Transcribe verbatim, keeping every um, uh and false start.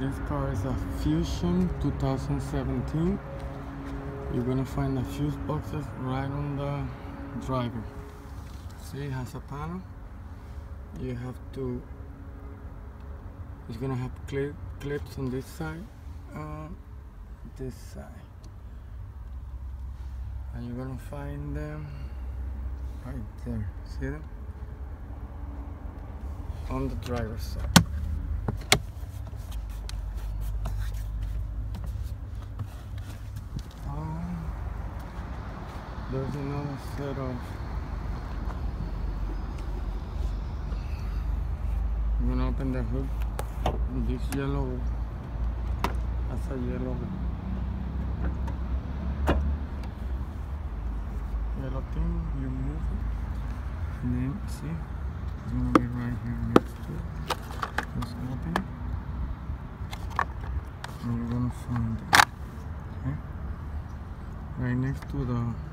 This car is a Fusion two thousand seventeen. You're gonna find the fuse boxes right on the driver. See, it has a panel. You have to, it's gonna have clip, clips on this side and this side, and you're gonna find them right there. See them on the driver's side. There's another set of, I'm gonna open the hood. This yellow, that's a yellow, yellow thing, you move it, and then see, it's gonna be right here next to it. Just open it, and you're gonna find it, okay? Right next to the